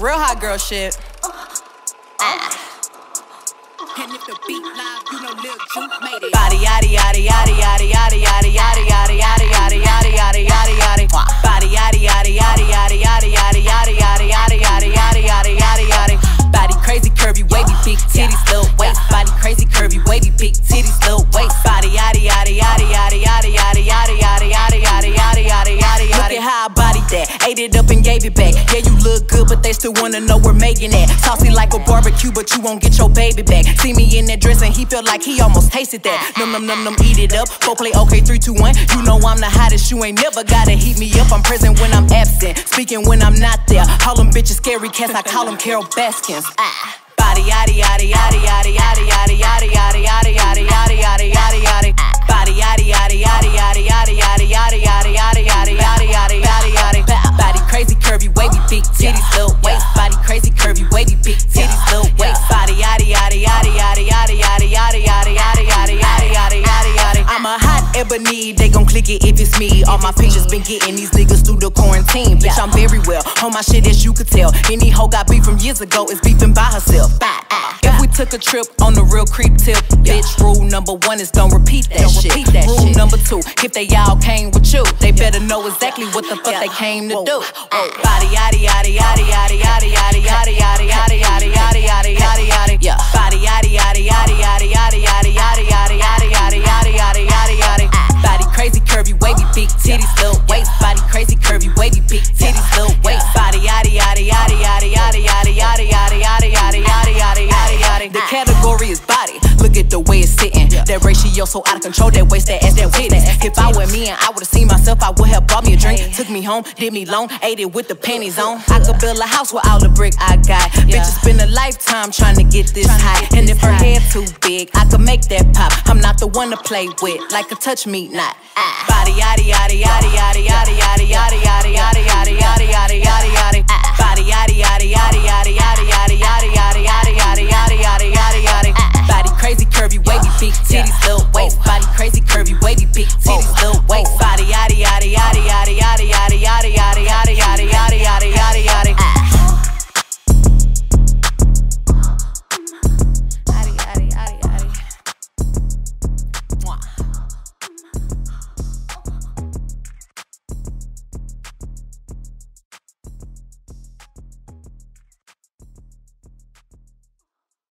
Real hot girl shit. And if the beat live, you know Lil Juke made it. Body yaddy yaddy yaddy yaddy yaddy yaddy yaddy yaddy yaddy yaddy yaddy yaddy yaddy yaddy. Body yaddy yaddy yaddy yaddy yaddy yaddy yaddy yaddy yaddy yaddy yaddy yaddy yaddy yaddy. Body crazy curvy wavy big titties little waist. Body crazy curvy wavy big titties little waist. Body yaddy yaddy yaddy yaddy yaddy yaddy yaddy yaddy yaddy yaddy yaddy yaddy yaddy. Look at how I bodied that, ate it up and gave it back. Yeah, you look good, but they still wanna know where Megan at. Saucy like a barbecue, but you won't get your baby back. See me in that dress and he felt like he almost tasted that. Num num num num, eat it up. Four play, okay, 3, 2, 1. You know I'm the hottest, you ain't never gotta heat me up. I'm present when I'm absent, speaking when I'm not there. All them bitches scary cats, I call them Carol Baskins. Body yaddy yaddy yaddy yaddy yaddy yaddy yaddy yaddy yaddy yaddy yaddy yaddy yaddy yaddy. Body yaddy yaddy yaddy yaddy yaddy yaddy yaddy yaddy yaddy yaddy yaddy yaddy yaddy. Body crazy curvy wavy big titties little waist. Body crazy curvy wavy big titties little waist. Body yaddy yaddy yaddy. I'm a hot ebony, they gon' click it if it's me. All my pictures been getting these niggas through the quarantine. Bitch, I'm very well, on my shit as you could tell. Any hoe got beef from years ago is beefing by herself. If we took a trip on the real creep tip, bitch, rule number 1 is don't repeat that shit. Rule number 2, if they all came with you, they better know exactly what the fuck they came to do. Body yaddy yaddy yaddy yaddy yaddy yaddy yaddy yaddy yaddy yaddy yaddy yaddy yaddy yaddy. Body yaddy yaddy yaddy yaddy yaddy yaddy yaddy yaddy yaddy yaddy yaddy yaddy. Body crazy curvy wavy big titties little waist. Body crazy curvy wavy big titties little waist. Body yaddy yaddy yaddy yaddy yaddy yaddy yaddy yaddy yaddy yaddy yaddy yaddy yaddy. The category is body. Look at the way it's sitting. That ratio so out of control. That waist, that ass, that witness. If I were me and I would've seen myself, I would have bought me a drink, took me home, did me long, ate it with the panties on. I could build a house with all the brick I got. Bitch, it's been a lifetime trying to get this high. And if her hair too big, I could make that pop. I'm not the one to play with, like a touch me not. Body yaddy yaddy yaddy yaddy yaddy yaddy yaddy yaddy yaddy yaddy yaddy yaddy yaddy yaddy. Body yaddy yaddy yaddy yaddy yaddy yaddy yaddy yaddy yaddy yaddy yaddy yaddy yaddy. Body crazy curvy wavy big titties little waist.